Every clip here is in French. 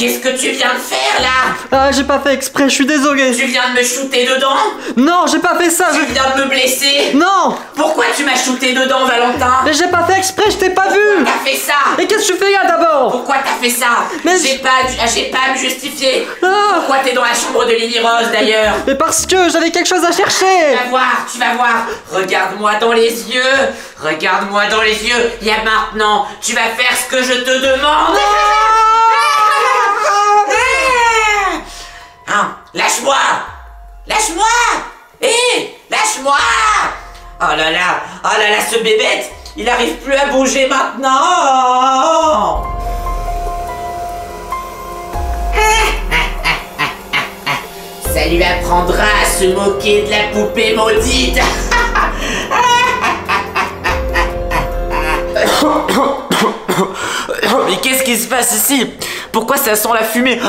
Qu'est-ce que tu viens de faire là? Ah, j'ai pas fait exprès, je suis désolé. Tu viens de me shooter dedans? Non, j'ai pas fait ça. Tu viens de me blesser? Non. Pourquoi tu m'as shooté dedans, Valentin? Mais j'ai pas fait exprès, je t'ai pas vu. T'as fait ça? Et qu'est-ce que tu fais là d'abord? Pourquoi t'as fait ça? Mais j'ai pas à me justifier. Pourquoi t'es dans la chambre de Lily Rose d'ailleurs? Mais parce que j'avais quelque chose à chercher. Tu vas voir, regarde-moi dans les yeux. Regarde-moi dans les yeux, il y a maintenant, tu vas faire ce que je te demande. Hein, lâche-moi! Lâche-moi! Hé! Lâche-moi! Oh là là, ce bébête, il n'arrive plus à bouger maintenant! Ça lui apprendra à se moquer de la poupée maudite! Mais qu'est-ce qui se passe ici? Pourquoi ça sent la fumée?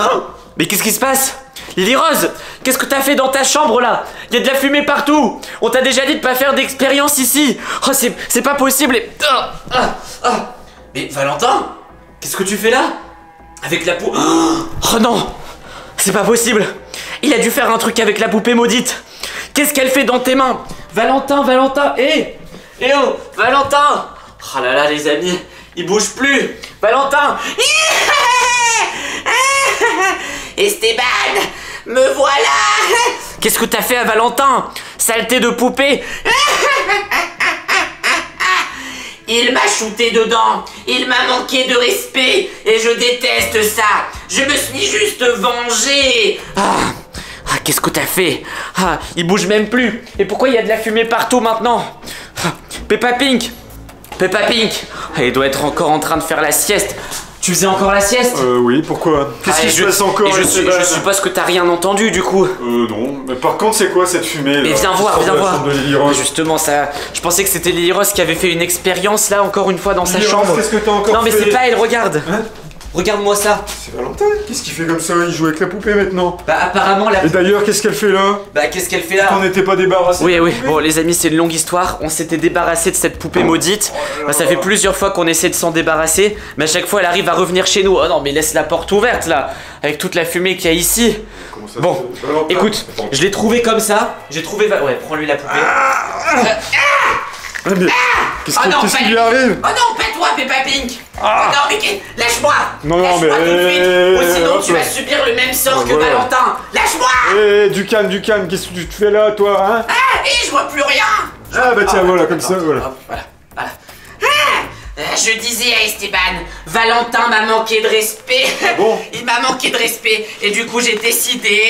Mais qu'est-ce qui se passe? Lily Rose, qu'est-ce que t'as fait dans ta chambre là? Il y a de la fumée partout. On t'a déjà dit de pas faire d'expérience ici. Oh, c'est pas possible. Et... Mais Valentin, qu'est-ce que tu fais là? Avec la poupée... Oh non, c'est pas possible. Il a dû faire un truc avec la poupée maudite. Qu'est-ce qu'elle fait dans tes mains? Valentin, Valentin, hé oh, Valentin. Oh là là les amis, il bouge plus. Valentin. Esteban, me voilà! Qu'est-ce que t'as fait à Valentin? Saleté de poupée! Il m'a shooté dedans, il m'a manqué de respect et je déteste ça. Je me suis juste vengée. Qu'est-ce que t'as fait? Il bouge même plus. Et pourquoi il y a de la fumée partout maintenant? Peppa Pink! Peppa Pink! Elle doit être encore en train de faire la sieste. Tu faisais encore la sieste? Oui, pourquoi? Qu'est-ce qui se passe encore? Je suppose que t'as rien entendu du coup. Non, mais par contre c'est quoi cette fumée là? Mais viens voir, viens voir. Justement ça, je pensais que c'était Lily Rose qui avait fait une expérience là encore une fois dans sa chambre. Qu'est-ce que t'as encore fait? Non mais c'est pas elle, regarde. Regarde-moi ça. C'est Valentin, qu'est-ce qu'il fait comme ça? Il joue avec la poupée maintenant. Bah apparemment la... Et d'ailleurs qu'est-ce qu'elle fait là? Bah qu'est-ce qu'elle fait là? On n'était pas débarrassé. Oui oui, bon les amis c'est une longue histoire. On s'était débarrassé de cette poupée maudite. Bah ça fait plusieurs fois qu'on essaie de s'en débarrasser. Mais à chaque fois elle arrive à revenir chez nous. Oh non mais laisse la porte ouverte là. Avec toute la fumée qu'il y a ici. Ça, bon, écoute, je l'ai trouvé comme ça. J'ai trouvé... Ouais, prends-lui la poupée. Qu'est-ce qui lui arrive? Oh non, pas toi, Peppa Pink! Oh non, mais lâche-moi! Lâche-moi tout de suite! Ou sinon, tu vas subir le même sort que Valentin! Lâche-moi! Eh, du calme, du calme! Qu'est-ce que tu te fais là, toi, hein? Je vois plus rien! Ah, bah tiens, voilà, comme ça, voilà. Voilà. Je disais à Esteban, Valentin m'a manqué de respect. Bon. Il m'a manqué de respect et du coup j'ai décidé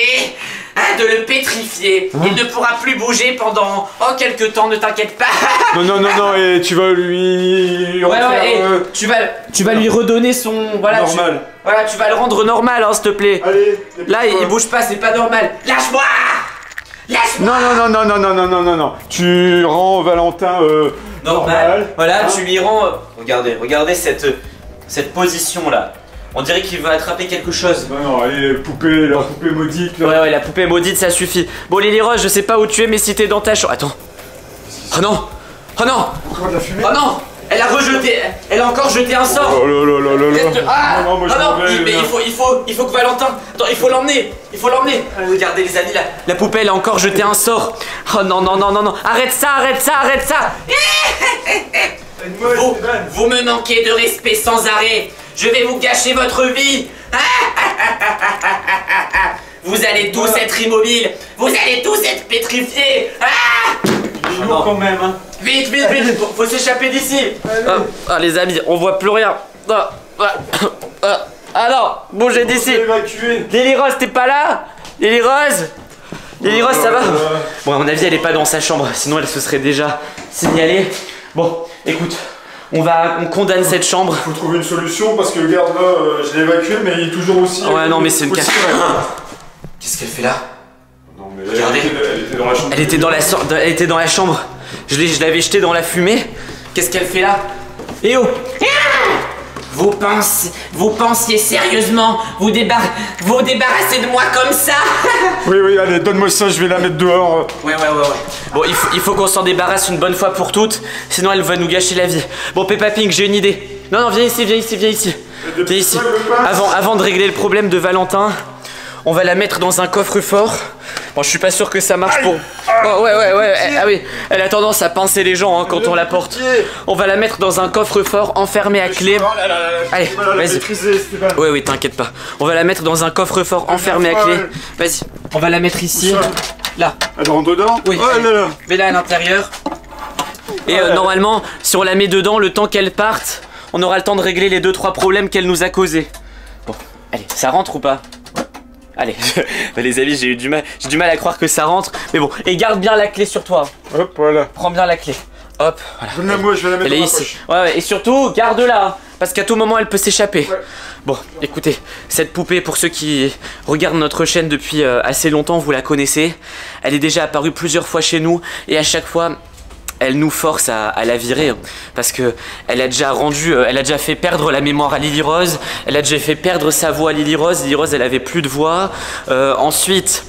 de le pétrifier. Il ne pourra plus bouger pendant quelques temps, ne t'inquiète pas. Non non non non, et tu vas lui tu vas lui redonner son normal. Voilà, tu vas le rendre normal hein, s'il te plaît. Allez. Là il bouge pas, c'est pas normal. Lâche-moi. Non non non non non non non non non. Tu rends Valentin normal. Voilà, tu lui rends. Regardez, regardez cette position là. On dirait qu'il va attraper quelque chose. Non non, allez, poupée, la poupée maudite. Là. Ouais ouais, la poupée maudite, ça suffit. Bon Lily Rose, je sais pas où tu es, mais si t'es dans ta chambre, attends. Oh non, oh non. Encore de la fumée. Oh non. Elle a rejeté, elle a encore jeté un sort. Oh là là là là là. Ah non, moi je vais, mais il faut que Valentin. Attends, il faut l'emmener, il faut l'emmener. Regardez les amis, la poupée elle a encore jeté un sort. Oh non non non non non, arrête ça, arrête ça, arrête ça. Vous me manquez de respect sans arrêt. Je vais vous gâcher votre vie. Vous allez tous être immobiles. Vous allez tous être pétrifiés. Quand même, hein. Vite, vite, vite, faut s'échapper d'ici. Ah les amis, on voit plus rien. Ah non, bougez d'ici. Lily Rose, t'es pas là? Lily Rose? Lily Rose, ça va? Bon, à mon avis, elle est pas dans sa chambre, sinon elle se serait déjà signalée. Bon, écoute, on condamne cette chambre. Faut trouver une solution parce que le garde là, je l'ai évacué, mais il est toujours aussi. Ouais, non, mais c'est une café. Qu'est-ce qu'elle fait là? Regardez, elle était dans la chambre. Je l'avais jetée dans la fumée. Qu'est-ce qu'elle fait là? Eh oh! Vous pensiez sérieusement vous débarrasser de moi comme ça? Oui, oui, allez, donne-moi ça, je vais la mettre dehors. Ouais. Bon, il faut qu'on s'en débarrasse une bonne fois pour toutes, sinon elle va nous gâcher la vie. Bon, Peppa Pink, j'ai une idée. Non, non, viens ici, viens ici, viens ici. Viens ici. Avant de régler le problème de Valentin, on va la mettre dans un coffre-fort. Bon, je suis pas sûr que ça marche pour... Oh, ouais. Ah oui, elle a tendance à pincer les gens hein, quand on la porte. On va la mettre dans un coffre-fort enfermé à clé. Allez, vas-y. Oui, t'inquiète pas. On va la mettre dans un coffre-fort enfermé à clé. Vas-y, on va la mettre ici. Là. Elle rentre dedans ? Oui. Mets-la à l'intérieur. Et normalement, si on la met dedans, le temps qu'elle parte, on aura le temps de régler les 2-3 problèmes qu'elle nous a causés. Bon, allez, ça rentre ou pas ? Allez, les amis, j'ai du mal à croire que ça rentre. Mais bon, et garde bien la clé sur toi. Hop, voilà. Prends bien la clé. Hop, voilà. Donne-la moi, je vais la mettre dans ma poche. Ouais, et surtout, garde-la, parce qu'à tout moment, elle peut s'échapper. Ouais. Bon, écoutez, cette poupée, pour ceux qui regardent notre chaîne depuis assez longtemps, vous la connaissez. Elle est déjà apparue plusieurs fois chez nous, et à chaque fois... elle nous force à la virer parce que elle a déjà fait perdre la mémoire à Lily Rose, elle a déjà fait perdre sa voix à Lily Rose. Lily Rose, elle avait plus de voix. Ensuite,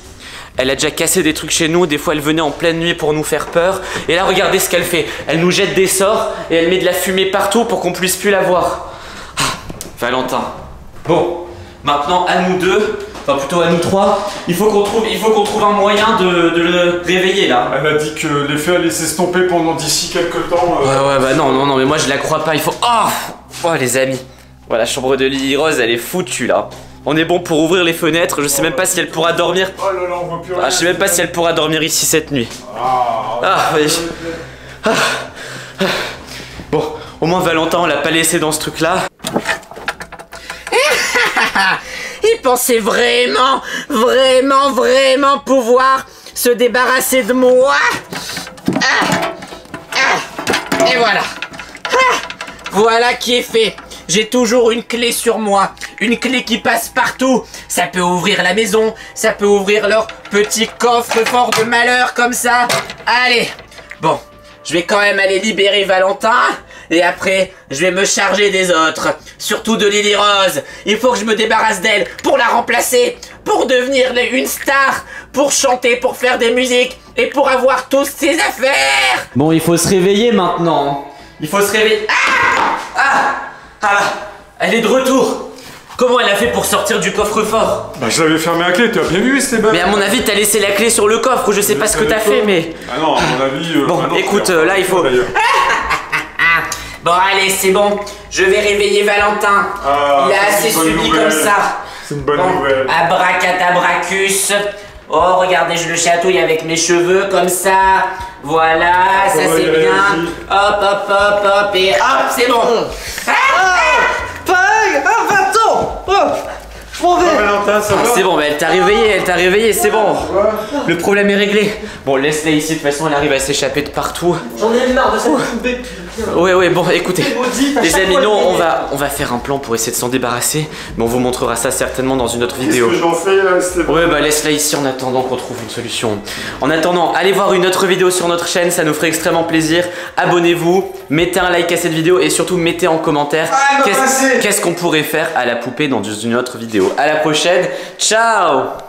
elle a déjà cassé des trucs chez nous. Des fois, elle venait en pleine nuit pour nous faire peur. Et là, regardez ce qu'elle fait. Elle nous jette des sorts et elle met de la fumée partout pour qu'on puisse plus la voir. Ah, Valentin. Bon, maintenant à nous deux. Enfin plutôt à nous trois, il faut qu'on trouve un moyen de le réveiller là. Elle a dit que les fées allaient s'estomper pendant d'ici quelques temps. Ouais bah non mais moi je la crois pas, il faut... Oh les amis, voilà, la chambre de Lily Rose elle est foutue là. On est bon pour ouvrir les fenêtres, je sais même pas si elle pourra dormir. Oh là là, on voit plus rien. Je sais même pas si elle pourra dormir ici cette nuit. Bon, au moins Valentin on l'a pas laissé dans ce truc là. Il pensait vraiment pouvoir se débarrasser de moi. Et voilà. Voilà qui est fait. J'ai toujours une clé sur moi. Une clé qui passe partout. Ça peut ouvrir la maison. Ça peut ouvrir leur petit coffre-fort de malheur comme ça. Allez. Bon, je vais quand même aller libérer Valentin. Et après, je vais me charger des autres. Surtout de Lily Rose. Il faut que je me débarrasse d'elle pour la remplacer. Pour devenir une star. Pour chanter, pour faire des musiques. Et pour avoir toutes ses affaires. Bon, il faut se réveiller maintenant. Il faut se réveiller. Elle est de retour. Comment elle a fait pour sortir du coffre-fort? Bah je l'avais fermé à clé, tu as bien vu Esteban. Mais à mon avis t'as laissé la clé sur le coffre ou je sais pas ce que t'as fait mais... Ah non, à mon avis... Bon bah non, écoute, là il faut... Bon allez c'est bon, je vais réveiller Valentin. Il a assez subi comme ça. C'est une bonne nouvelle. Abracadabracus. Oh regardez, je le chatouille avec mes cheveux comme ça. Voilà, ça c'est bien. Hop et hop, c'est bon. C'est bon, mais elle t'a réveillé, c'est bon. Le problème est réglé. Bon, laisse-la ici, de toute façon, elle arrive à s'échapper de partout. J'en ai marre de cette poupée. Ouais, bon, écoutez, les amis, nous, on va faire un plan pour essayer de s'en débarrasser, mais on vous montrera ça certainement dans une autre vidéo. Qu'est-ce que j'en fais là, Esteban ? Ouais, bah laisse-la ici en attendant qu'on trouve une solution. En attendant, allez voir une autre vidéo sur notre chaîne, ça nous ferait extrêmement plaisir. Abonnez-vous, mettez un like à cette vidéo et surtout mettez en commentaire qu'est-ce qu'on pourrait faire à la poupée dans une autre vidéo. À la prochaine, ciao!